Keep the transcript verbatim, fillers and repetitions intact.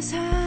this house.